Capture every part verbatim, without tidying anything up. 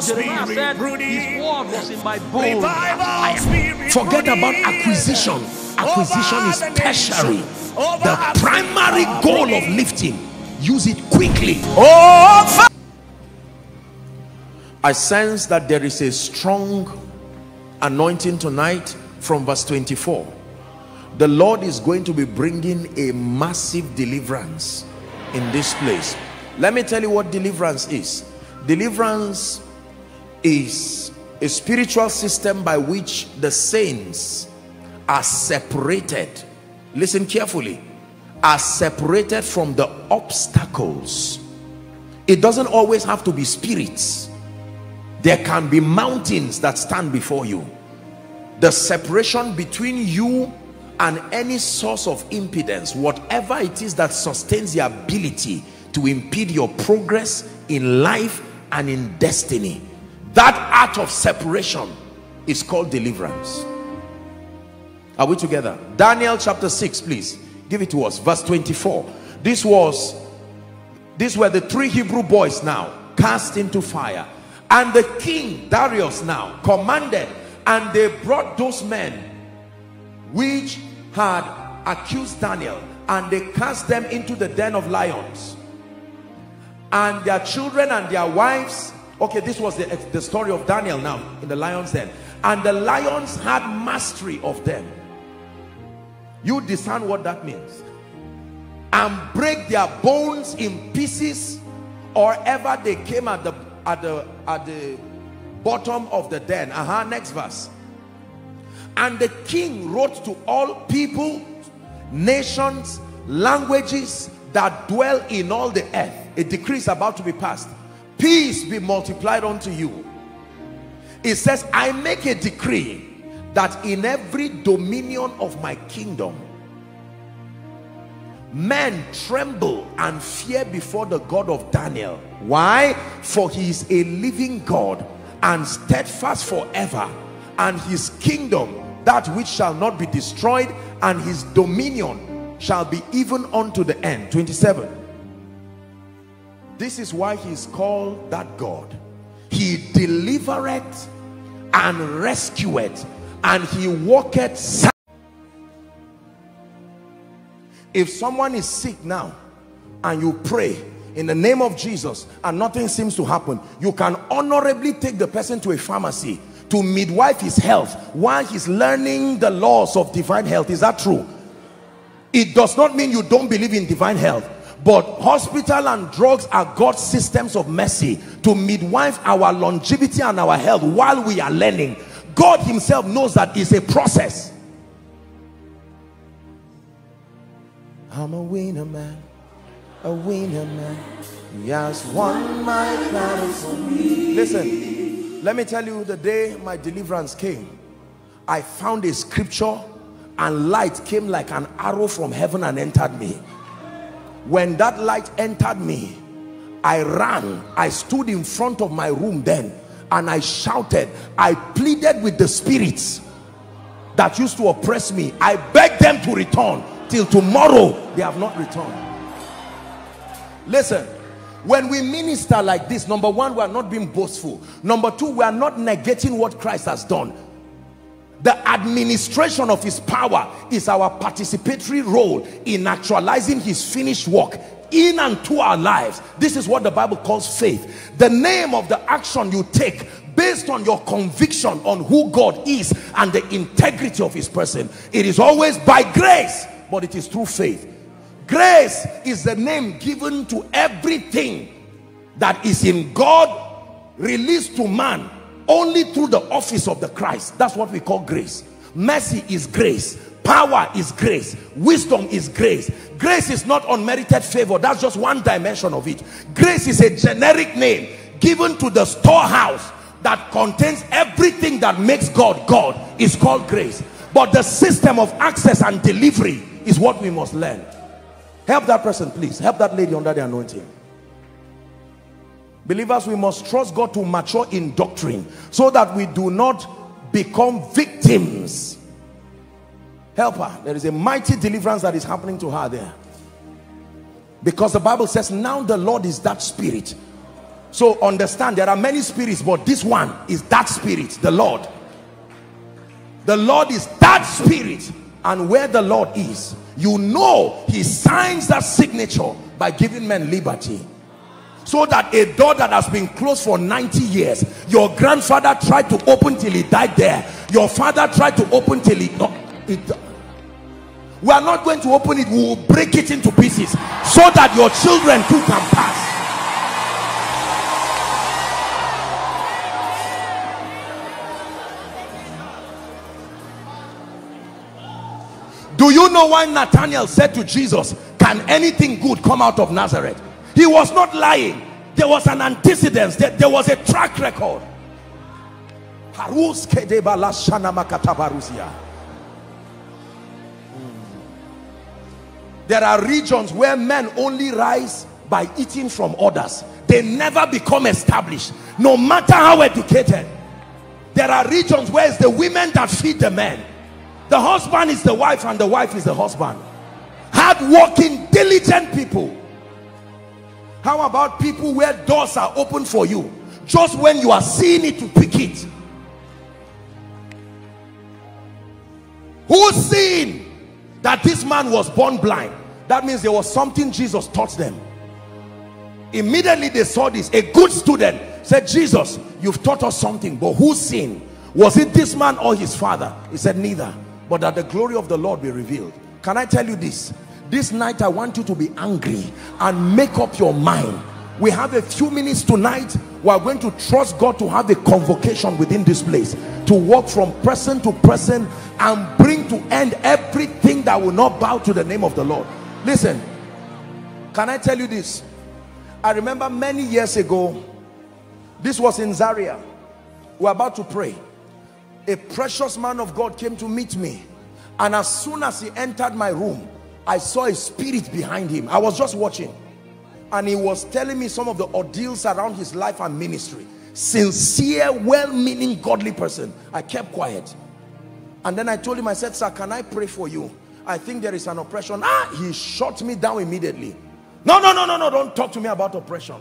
Jeremiah said, his word was in my bones. Forget about acquisition. Acquisition is tertiary. The primary goal of lifting, use it quickly. I sense that there is a strong anointing tonight from verse twenty-four. The Lord is going to be bringing a massive deliverance in this place. Let me tell you what deliverance is. Deliverance is a spiritual system by which the saints are separated. Listen carefully. Are separated from the obstacles. It doesn't always have to be spirits. There can be mountains that stand before you. The separation between you and any source of impedance, whatever it is that sustains the ability to impede your progress in life and in destiny. That art of separation is called deliverance. Are we together? Daniel chapter six, please. Give it to us. Verse twenty-four. This was, these were the three Hebrew boys now cast into fire. And the king Darius now commanded, and they brought those men which had accused Daniel, and they cast them into the den of lions. And their children and their wives. Okay, this was the, the story of Daniel now in the lion's den. And the lions had mastery of them. You discern what that means. And break their bones in pieces, or ever they came at the at the at the bottom of the den. Uh-huh, next verse. And the king wrote to all people, nations, languages that dwell in all the earth. A decree is about to be passed. Peace be multiplied unto you. It says, I make a decree that in every dominion of my kingdom, men tremble and fear before the God of Daniel. Why? For he is a living God and steadfast forever, and his kingdom that which shall not be destroyed, and his dominion shall be even unto the end. twenty-seven. This is why he is called that God. He delivereth and rescueth, and he walketh. If someone is sick now and you pray in the name of Jesus and nothing seems to happen, you can honorably take the person to a pharmacy to midwife his health while he's learning the laws of divine health. Is that true? It does not mean you don't believe in divine health. But hospital and drugs are God's systems of mercy to midwife our longevity and our health while we are learning. God himself knows that it's a process. I'm a winner man, a winner man. He has won my battles for me. Listen, let me tell you, the day my deliverance came, I found a scripture and light came like an arrow from heaven and entered me. When that light entered me, I ran. I stood in front of my room then, and I shouted. I pleaded with the spirits that used to oppress me. I begged them to return. Till tomorrow, they have not returned. Listen, when we minister like this, number one, we are not being boastful. Number two, we are not negating what Christ has done. The administration of his power is our participatory role in actualizing his finished work in and to our lives. This is what the Bible calls faith. The name of the action you take based on your conviction on who God is and the integrity of his person. It is always by grace, but it is through faith. Grace is the name given to everything that is in God released to man only through the office of the Christ. That's what we call grace. Mercy is grace. Power is grace. Wisdom is grace. Grace is not unmerited favor. That's just one dimension of it. Grace is a generic name given to the storehouse that contains everything that makes God God. It's called grace. But the system of access and delivery is what we must learn. Help that person, please. Help that lady under the anointing. Believers, we must trust God to mature in doctrine so that we do not become victims. Help her. There is a mighty deliverance that is happening to her there. Because the Bible says, now the Lord is that spirit. So understand, there are many spirits, but this one is that spirit, the Lord. The Lord is that spirit, and where the Lord is, you know he signs that signature by giving men liberty. So that a door that has been closed for ninety years, your grandfather tried to open till he died there. Your father tried to open till he... No, it, we are not going to open it. We will break it into pieces so that your children too can pass. Do you know why Nathanael said to Jesus, can anything good come out of Nazareth? He was not lying. There was an antecedent. There, there was a track record. There are regions where men only rise by eating from others. They never become established, no matter how educated. There are regions where it's the women that feed the men. The husband is the wife and the wife is the husband. Hard-working, diligent people. How about people where doors are open for you? Just when you are seeing it, to pick it. Who's seeing that this man was born blind? That means there was something Jesus taught them. Immediately they saw this. A good student said, Jesus, you've taught us something, but who's seeing? Was it this man or his father? He said, neither, but that the glory of the Lord be revealed. Can I tell you this? This night I want you to be angry and make up your mind. We have a few minutes tonight. We are going to trust God to have a convocation within this place, to walk from person to person and bring to end everything that will not bow to the name of the Lord. Listen, can I tell you this? I remember many years ago, this was in Zaria. We were about to pray. A precious man of God came to meet me, and as soon as he entered my room, I saw a spirit behind him. I was just watching, and he was telling me some of the ordeals around his life and ministry. Sincere, well-meaning, godly person. I kept quiet, and then I told him, I said, sir, can I pray for you? I think there is an oppression. Ah, he shut me down immediately. No, no, no, no, no, don't talk to me about oppression.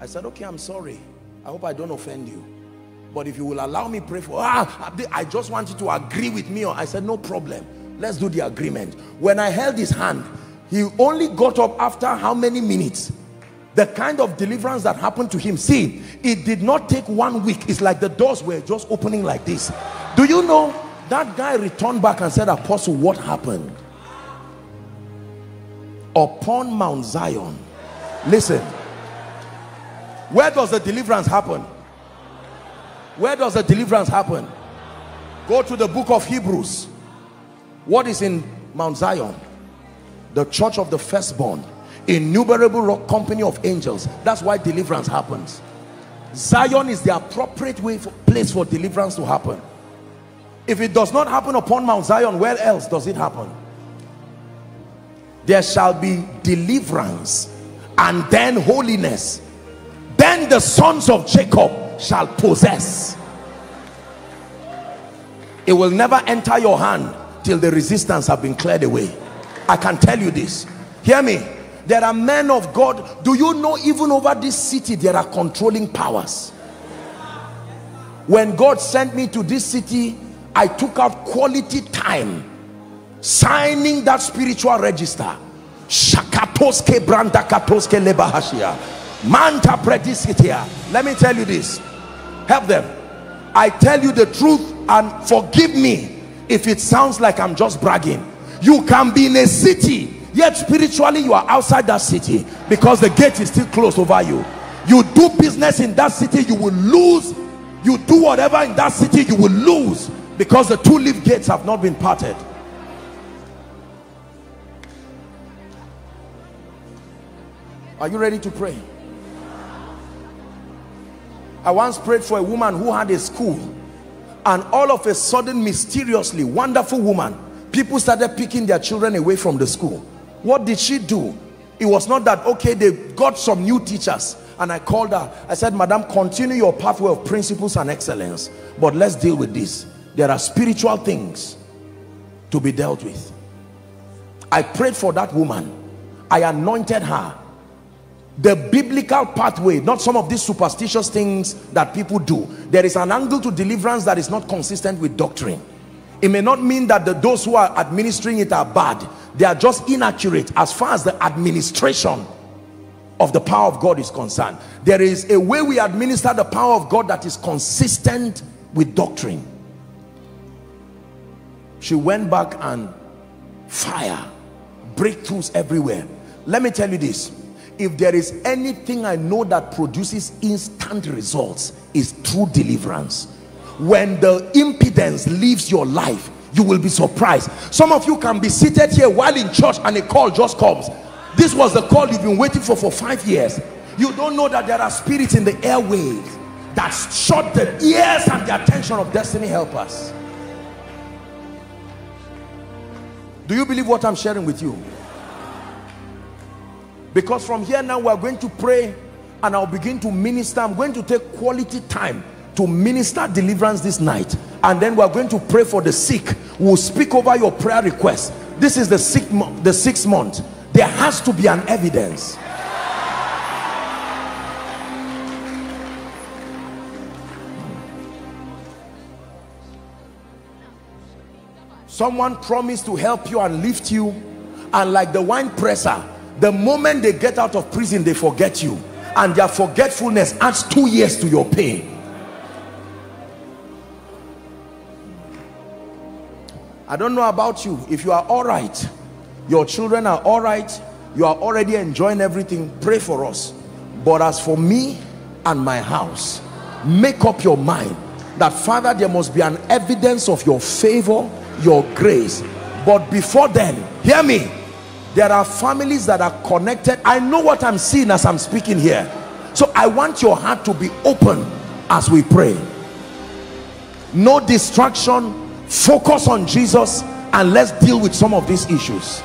I said, okay, I'm sorry. I hope I don't offend you, but if you will allow me pray for, ah, I just want you to agree with me. I said, no problem. Let's do the agreement. When I held his hand, he only got up after how many minutes? The kind of deliverance that happened to him. See, it did not take one week. It's like the doors were just opening like this. Do you know that guy returned back and said, Apostle, what happened? Upon Mount Zion. Listen, where does the deliverance happen? Where does the deliverance happen? Go to the book of Hebrews. What is in Mount Zion? The church of the firstborn, innumerable company of angels. That's why deliverance happens. Zion is the appropriate way for, place for deliverance to happen. If it does not happen upon Mount Zion, where else does it happen? There shall be deliverance and then holiness. Then the sons of Jacob shall possess. It will never enter your hand till the resistance have been cleared away. I can tell you this. Hear me. There are men of God. Do you know even over this city there are controlling powers? When God sent me to this city, I took out quality time signing that spiritual register. Shakatoske brandakatoske lebahashia. Manta predisitia. Let me tell you this. Help them. I tell you the truth, and forgive me if it sounds like I'm just bragging. You can be in a city, yet spiritually you are outside that city because the gate is still closed over you. You do business in that city, you will lose. You do whatever in that city, you will lose, because the two leaf gates have not been parted. Are you ready to pray? I once prayed for a woman who had a school. And all of a sudden, mysteriously, wonderful woman, people started picking their children away from the school. What did she do? It was not that, okay, they got some new teachers. And I called her. I said, Madam, continue your pathway of principles and excellence. But let's deal with this. There are spiritual things to be dealt with. I prayed for that woman. I anointed her. the biblical pathway, not some of these superstitious things that people do. There is an angle to deliverance that is not consistent with doctrine. It may not mean that the, those who are administering it are bad. They are just inaccurate as far as the administration of the power of God is concerned. There is a way we administer the power of God that is consistent with doctrine. She went back and fire, breakthroughs everywhere. Let me tell you this. If there is anything I know that produces instant results, is true deliverance. When the impedance leaves your life, you will be surprised. Some of you can be seated here while in church and a call just comes. This was the call you've been waiting for for five years. You don't know that there are spirits in the airwaves that shut the ears and the attention of destiny helpers. Do you believe what I'm sharing with you? Because from here now we're going to pray and I'll begin to minister. I'm going to take quality time to minister deliverance this night, and then we're going to pray for the sick. We'll speak over your prayer request. This is the sixth month. The sixth month there has to be an evidence. Someone promised to help you and lift you, and like the wine presser, the moment they get out of prison, they forget you, and their forgetfulness adds two years to your pain. I don't know about you. If you are all right, your children are all right, you are already enjoying everything, pray for us. But as for me and my house, make up your mind that, Father, there must be an evidence of your favor, your grace. But before then, hear me, there are families that are connected. I know what I'm seeing as I'm speaking here. So I want your heart to be open as we pray. No distraction. Focus on Jesus, and let's deal with some of these issues.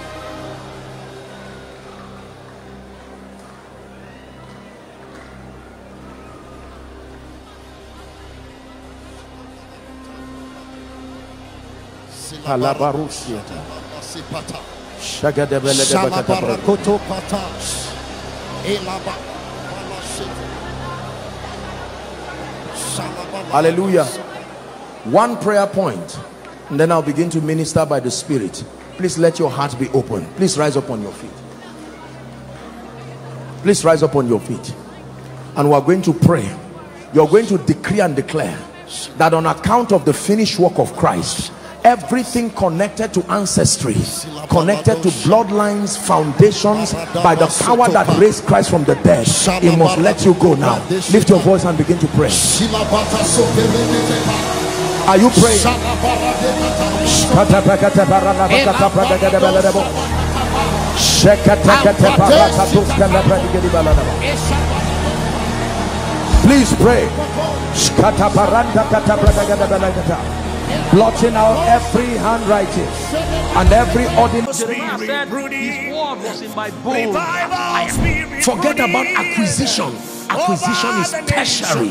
Hallelujah. One prayer point, and then I'll begin to minister by the Spirit. Please let your heart be open. Please rise up on your feet. Please rise up on your feet. And we're going to pray. You're going to decree and declare that on account of the finished work of Christ, everything connected to ancestry, connected to bloodlines, foundations, by the power that raised Christ from the dead, it must let you go now. Lift your voice and begin to pray. Are you praying? Please pray. Blotting out every handwriting and every ordinary spirit. Forget about acquisition. Acquisition is tertiary.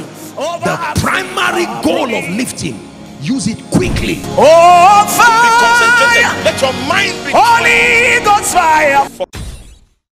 The primary goal of lifting, use it quickly. Oh, fire! Be concentrated. Let your mind be holy. God's fire.